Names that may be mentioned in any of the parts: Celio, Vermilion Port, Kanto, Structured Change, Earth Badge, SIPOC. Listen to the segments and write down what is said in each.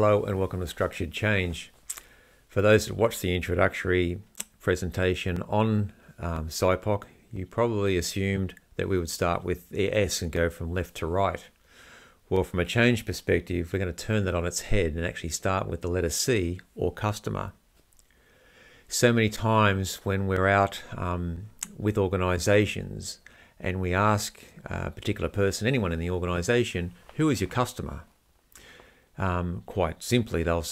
Hello and welcome to Structured Change. For those that watched the introductory presentation on SIPOC, you probably assumed that we would start with the S and go from left to right. Well, from a change perspective, we're going to turn that on its head and actually start with the letter C, or customer. So many times when we're out with organizations and we ask a particular person, anyone in the organization, who is your customer? Quite simply, they'll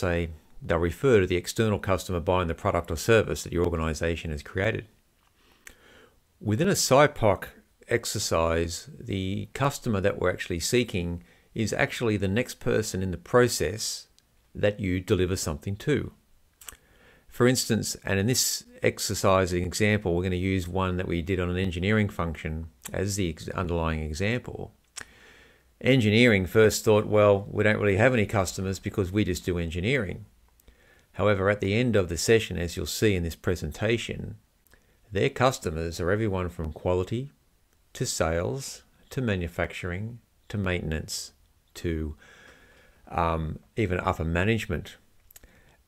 refer to the external customer buying the product or service that your organization has created. Within a SIPOC exercise, the customer that we're actually seeking is actually the next person in the process that you deliver something to. For instance, and in this exercise example, we're going to use one that we did on an engineering function as the underlying example. Engineering first thought, well, we don't really have any customers because we just do engineering. However, at the end of the session, as you'll see in this presentation, their customers are everyone from quality to sales to manufacturing to maintenance to even upper management.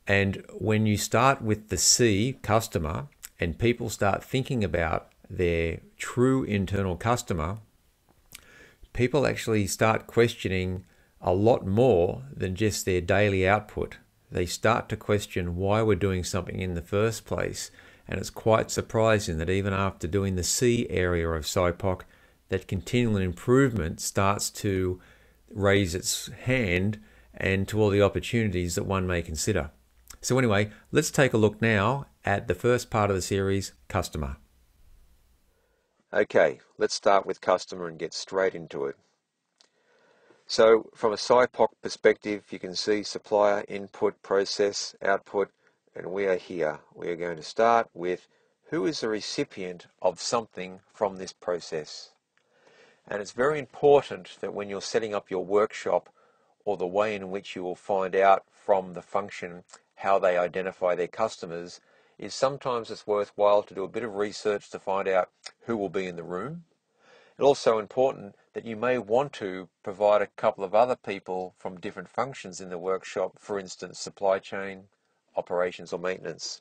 And when you start with the C, customer, and people start thinking about their true internal customer, people actually start questioning a lot more than just their daily output. They start to question why we're doing something in the first place. And it's quite surprising that even after doing the C area of SIPOC, that continual improvement starts to raise its hand and to all the opportunities that one may consider. So anyway, let's take a look now at the first part of the series, customer. Okay, let's start with customer and get straight into it. So from a SIPOC perspective, you can see supplier, input, process, output, and we are here. We are going to start with who is the recipient of something from this process. And it's very important that when you're setting up your workshop or the way in which you will find out from the function how they identify their customers, is sometimes it's worthwhile to do a bit of research to find out who will be in the room. It's also important that you may want to provide a couple of other people from different functions in the workshop, for instance, supply chain, operations or maintenance,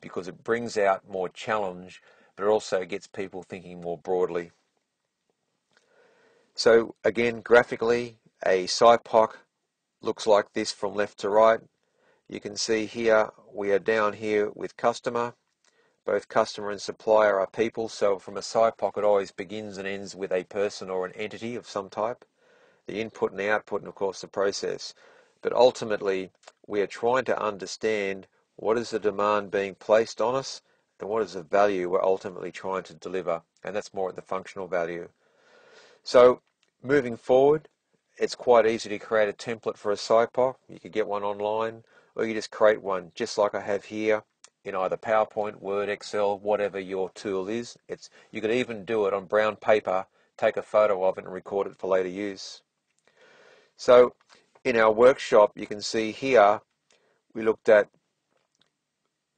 because it brings out more challenge, but it also gets people thinking more broadly. So again, graphically, a SIPOC looks like this from left to right. You can see here, we are down here with customer. Both customer and supplier are people, so from a SIPOC it always begins and ends with a person or an entity of some type. The input and the output and of course the process. But ultimately, we are trying to understand what is the demand being placed on us and what is the value we're ultimately trying to deliver. And that's more at the functional value. So moving forward, it's quite easy to create a template for a SIPOC. You could get one online, or you just create one just like I have here in either PowerPoint, Word, Excel, whatever your tool is. You could even do it on brown paper, take a photo of it and record it for later use. So in our workshop, you can see here, we looked at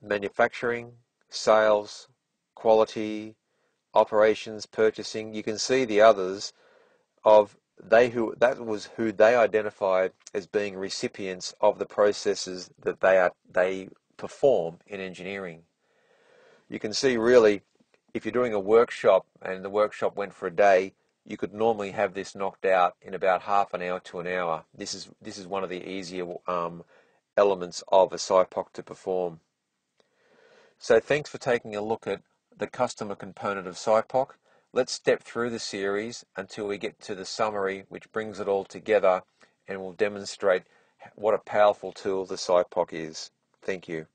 manufacturing, sales, quality, operations, purchasing. You can see the others of that was who they identified as being recipients of the processes that they perform in engineering. You can see really, if you're doing a workshop and the workshop went for a day, you could normally have this knocked out in about half an hour to an hour. This is one of the easier elements of a SIPOC to perform. So thanks for taking a look at the customer component of SIPOC. Let's step through the series until we get to the summary, which brings it all together and will demonstrate what a powerful tool the SIPOC is. Thank you.